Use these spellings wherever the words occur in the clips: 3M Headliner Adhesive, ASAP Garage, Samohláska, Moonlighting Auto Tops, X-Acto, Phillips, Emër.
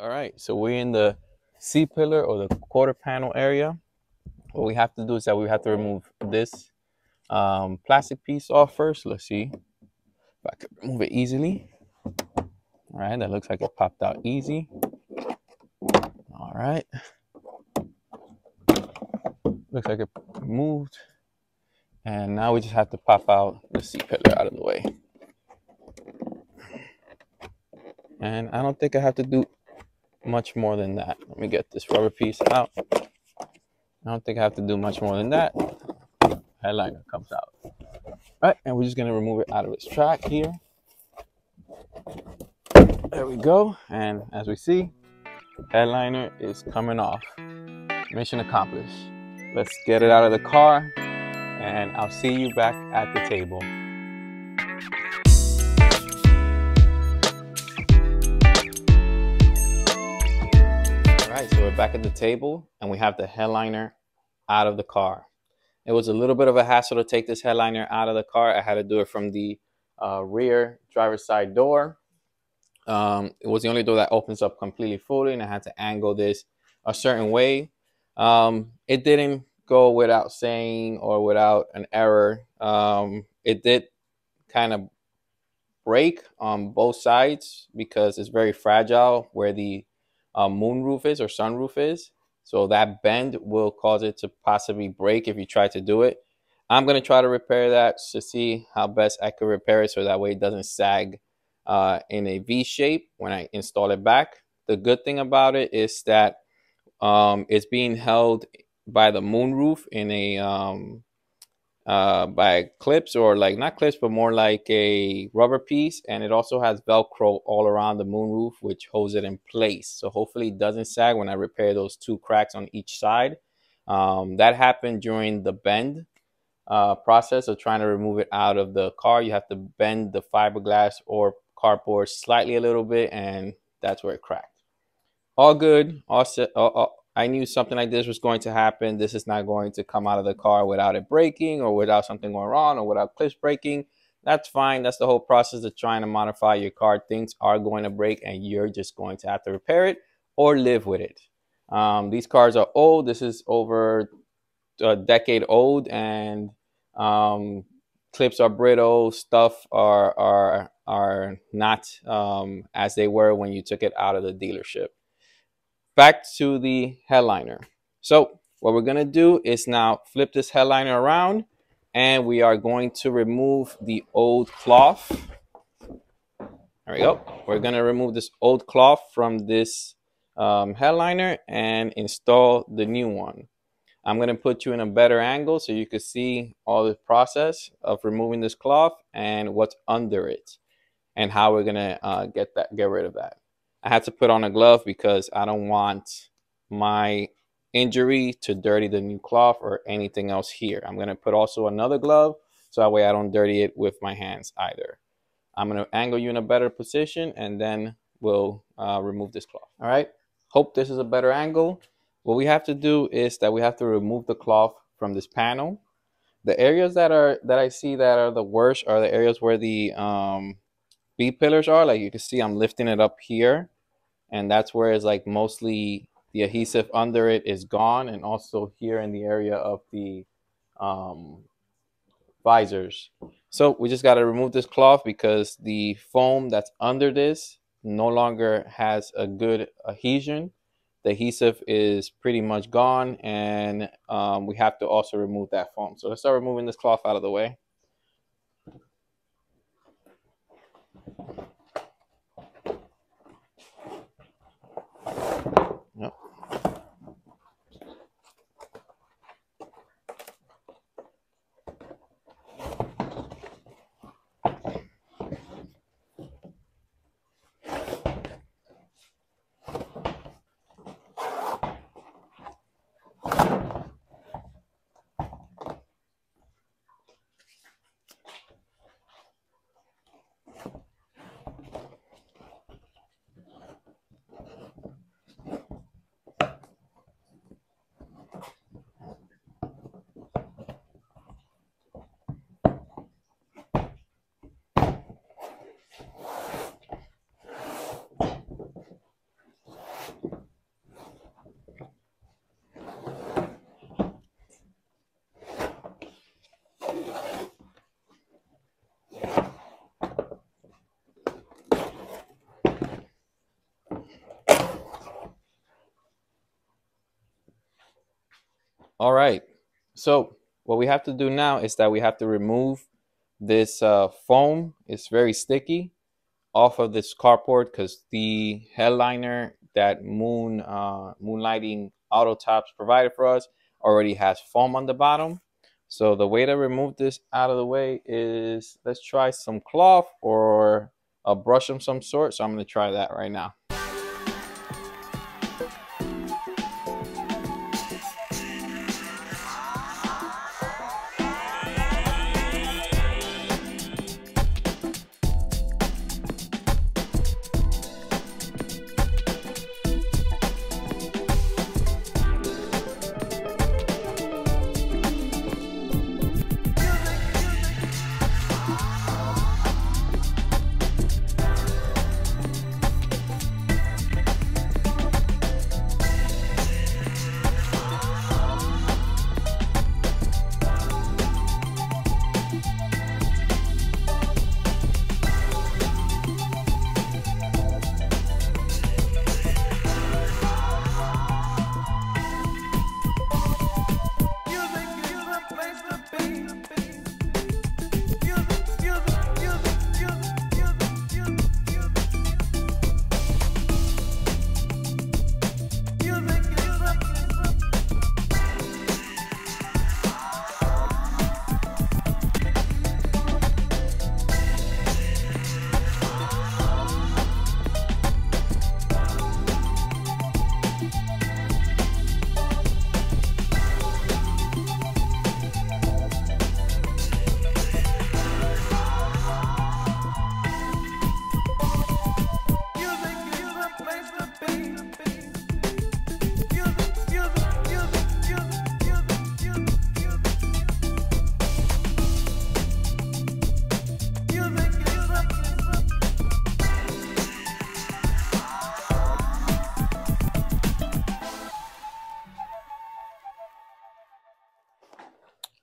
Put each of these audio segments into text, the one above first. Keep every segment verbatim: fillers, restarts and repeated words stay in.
All right, so we're in the C pillar or the quarter panel area. What we have to do is that we have to remove this um, plastic piece off first. Let's see if I can remove it easily. All right, that looks like it popped out easy. All right, looks like it moved. And now we just have to pop out the C pillar out of the way. And I don't think I have to do much more than that. Let me get this rubber piece out. I don't think I have to do much more than that. Headliner comes out. All right, and we're just gonna remove it out of its track here. There we go. And as we see, headliner is coming off. Mission accomplished. Let's get it out of the car, and I'll see you back at the table. All right, so we're back at the table and we have the headliner out of the car. It was a little bit of a hassle to take this headliner out of the car. I had to do it from the uh, rear driver's side door. Um, it was the only door that opens up completely fully, and I had to angle this a certain way. Um, it didn't go without saying or without an error. Um, it did kind of break on both sides because it's very fragile where the uh, moonroof is or sunroof is. So that bend will cause it to possibly break if you try to do it. I'm gonna try to repair that to see how best I could repair it so that way it doesn't sag uh, in a V shape when I install it back. The good thing about it is that um, it's being held by the moonroof in a um uh by clips, or like not clips but more like a rubber piece, and it also has velcro all around the moonroof which holds it in place, so hopefully it doesn't sag when I repair those two cracks on each side. Um that happened during the bend uh process of trying to remove it out of the car. You have to bend the fiberglass or cardboard slightly a little bit, and that's where it cracked. All good, all set. all, all, I knew something like this was going to happen. This is not going to come out of the car without it breaking or without something going wrong or without clips breaking. That's fine. That's the whole process of trying to modify your car. Things are going to break and you're just going to have to repair it or live with it. Um, these cars are old. This is over a decade old, and um, clips are brittle. Stuff are, are, are not um, as they were when you took it out of the dealership. Back to the headliner. So what we're gonna do is now flip this headliner around, and we are going to remove the old cloth. There we go. We're gonna remove this old cloth from this um, headliner and install the new one. I'm gonna put you in a better angle so you can see all the process of removing this cloth and what's under it and how we're gonna uh, get that, get rid of that. I had to put on a glove because I don't want my injury to dirty the new cloth or anything else here. I'm going to put also another glove so that way I don't dirty it with my hands either. I'm going to angle you in a better position, and then we'll uh, remove this cloth. All right. Hope this is a better angle. What we have to do is that we have to remove the cloth from this panel. The areas that are that I see that are the worst are the areas where the um, B pillars are. Like you can see I'm lifting it up here, and that's where it's like mostly the adhesive under it is gone, and also here in the area of the um, visors. So we just got to remove this cloth because the foam that's under this no longer has a good adhesion. The adhesive is pretty much gone, and um, we have to also remove that foam. So let's start removing this cloth out of the way. Yep. All right, so what we have to do now is that we have to remove this uh, foam. It's very sticky off of this cardboard because the headliner that moon uh, Moonlighting Auto Tops provided for us already has foam on the bottom. So the way to remove this out of the way is, let's try some cloth or a brush of some sort. So I'm going to try that right now.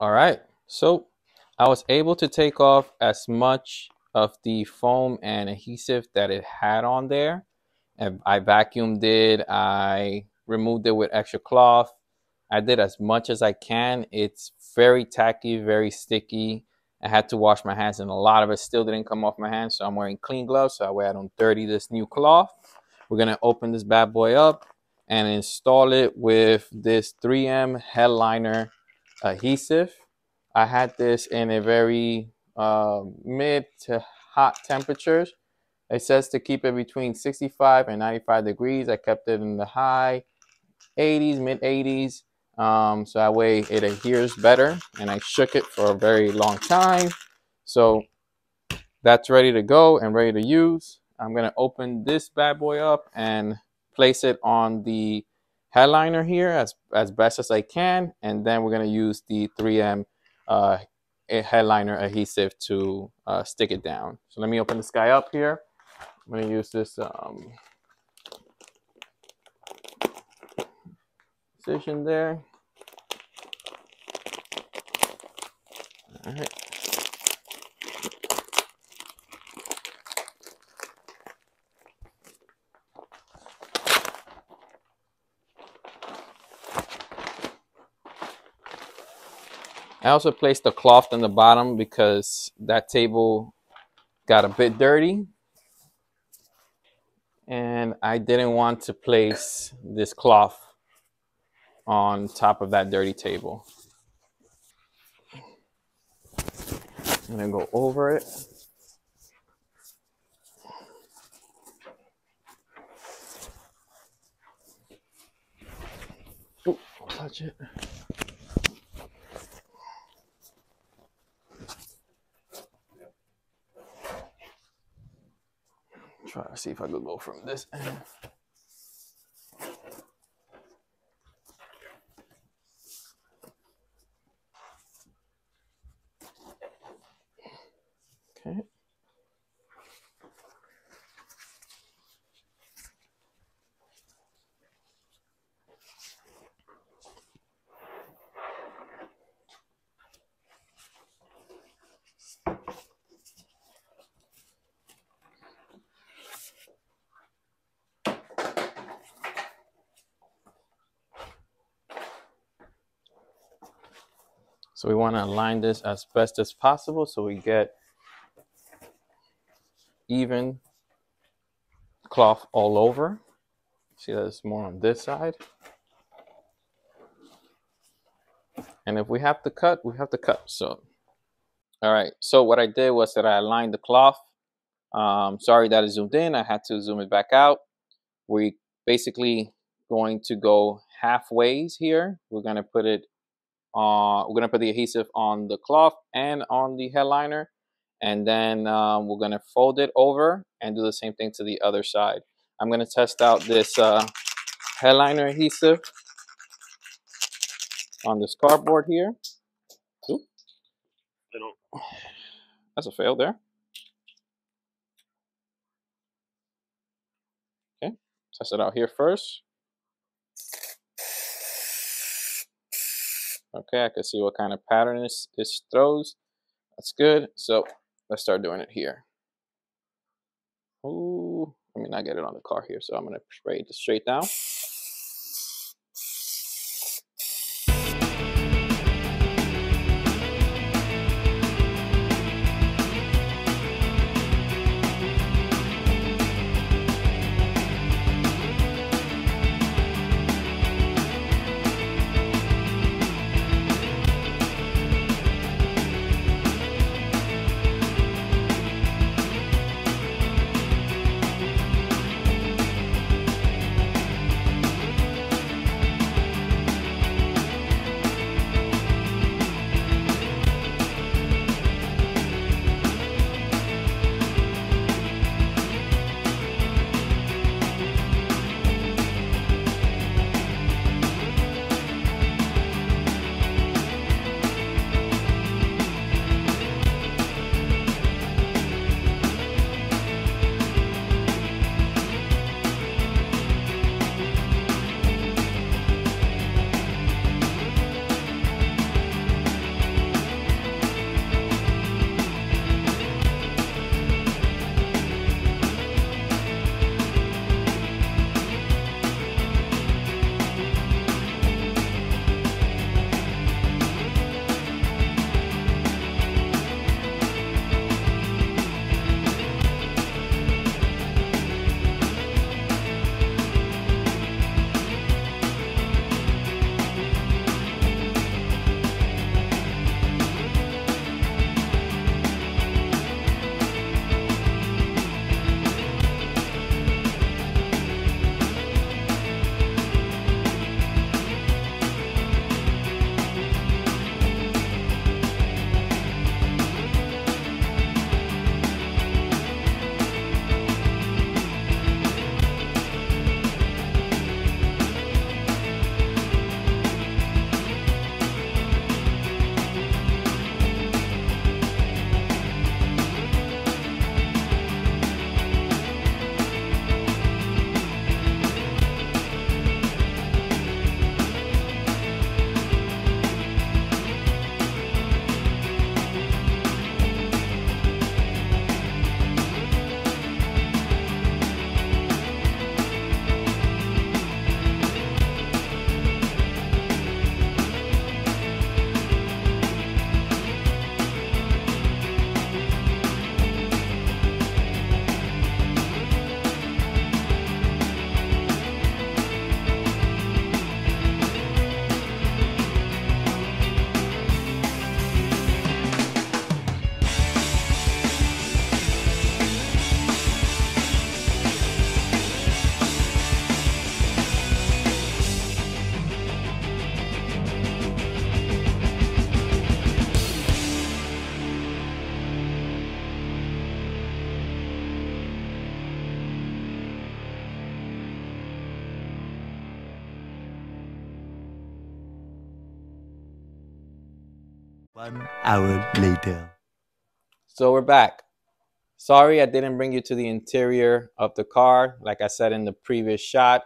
All right, so I was able to take off as much of the foam and adhesive that it had on there. And I vacuumed it, I removed it with extra cloth. I did as much as I can. It's very tacky, very sticky. I had to wash my hands and a lot of it still didn't come off my hands. So I'm wearing clean gloves, so that way I don't dirty this new cloth. We're gonna open this bad boy up and install it with this three M Headliner Adhesive. I had this in a very uh, mid to hot temperatures. It says to keep it between sixty-five and ninety-five degrees. I kept it in the high eighties, mid eighties, um, so that way it adheres better. And I shook it for a very long time. So that's ready to go and ready to use. I'm gonna open this bad boy up and place it on the headliner here as, as best as I can, and then we're going to use the three M uh, headliner adhesive to uh, stick it down. So let me open this guy up here. I'm going to use this um, position there. All right. I also placed the cloth on the bottom because that table got a bit dirty and I didn't want to place this cloth on top of that dirty table. I'm gonna go over it. Ooh, touch it. Try to see if I could go from this end. Okay. So we want to align this as best as possible so we get even cloth all over. See that it's more on this side. And if we have to cut, we have to cut. So, all right. So what I did was that I aligned the cloth. Um, sorry that it zoomed in. I had to zoom it back out. We basically going to go halfways here. We're gonna put it. Uh, we're gonna put the adhesive on the cloth and on the headliner, and then um, we're gonna fold it over and do the same thing to the other side. I'm gonna test out this uh, headliner adhesive on this cardboard here. Oop. I don't. That's a fail there. Okay, test it out here first. Okay, I can see what kind of pattern this, this throws. That's good. So let's start doing it here. Ooh, let me not get it on the car here. So I'm gonna spray it straight down. One hour later. So we're back. Sorry I didn't bring you to the interior of the car. Like I said in the previous shot,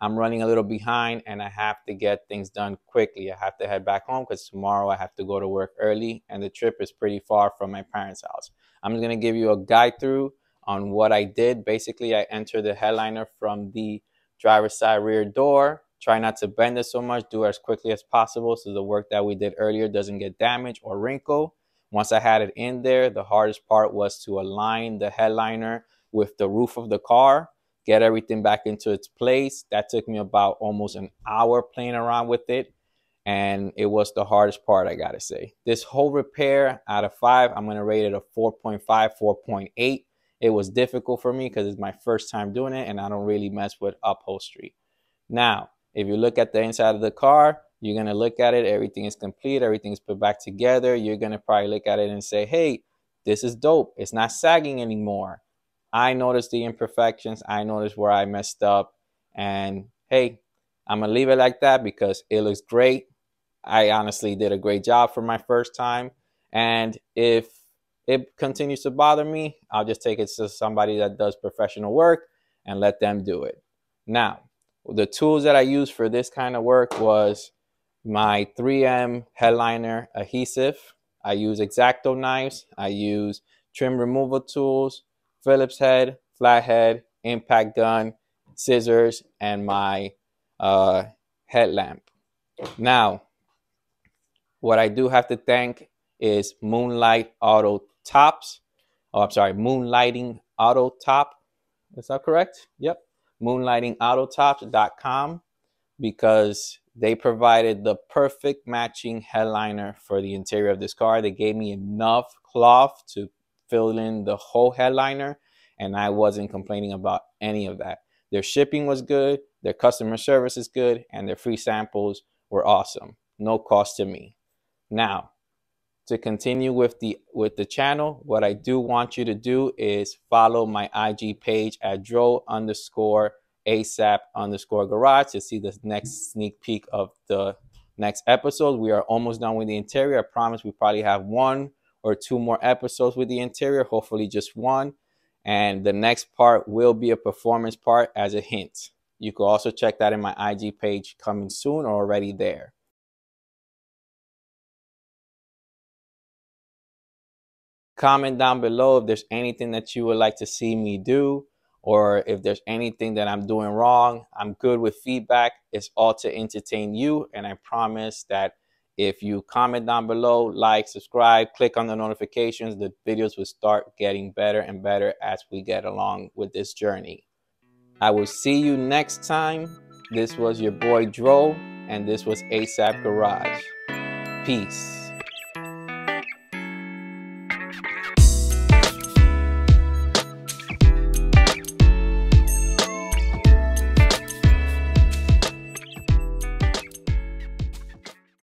I'm running a little behind and I have to get things done quickly. I have to head back home because tomorrow I have to go to work early and the trip is pretty far from my parents' house. I'm going to give you a guide through on what I did. Basically, I entered the headliner from the driver's side rear door. Try not to bend it so much. Do it as quickly as possible so the work that we did earlier doesn't get damaged or wrinkle. Once I had it in there, the hardest part was to align the headliner with the roof of the car, get everything back into its place. That took me about almost an hour playing around with it, and it was the hardest part, I gotta say. This whole repair, out of five, I'm gonna rate it a four point five, four point eight. It was difficult for me because it's my first time doing it, and I don't really mess with upholstery. Now, if you look at the inside of the car, you're gonna look at it, everything is complete, everything is put back together. You're gonna probably look at it and say, hey, this is dope, it's not sagging anymore. I noticed the imperfections, I noticed where I messed up, and hey, I'm gonna leave it like that because it looks great. I honestly did a great job for my first time, and if it continues to bother me, I'll just take it to somebody that does professional work and let them do it. Now, the tools that I used for this kind of work was my three M Headliner Adhesive. I use X-Acto knives, I use trim removal tools, Phillips head, flathead, impact gun, scissors, and my uh, headlamp. Now, what I do have to thank is Moonlight Auto Tops. Oh, I'm sorry, Moonlighting Auto Top. Is that correct? Yep. moonlighting auto tops dot com, because they provided the perfect matching headliner for the interior of this car. They gave me enough cloth to fill in the whole headliner, and I wasn't complaining about any of that. Their shipping was good, their customer service is good, and their free samples were awesome. No cost to me. Now, to continue with the with the channel, what I do want you to do is follow my I G page at dro underscore A S A P underscore garage to see the next sneak peek of the next episode. We are almost done with the interior. I promise we probably have one or two more episodes with the interior, hopefully just one. And the next part will be a performance part as a hint. You can also check that in my I G page coming soon or already there. Comment down below if there's anything that you would like to see me do, or if there's anything that I'm doing wrong. I'm good with feedback. It's all to entertain you. And I promise that if you comment down below, like, subscribe, click on the notifications, the videos will start getting better and better as we get along with this journey. I will see you next time. This was your boy Dro, and this was A S A P Garage. Peace.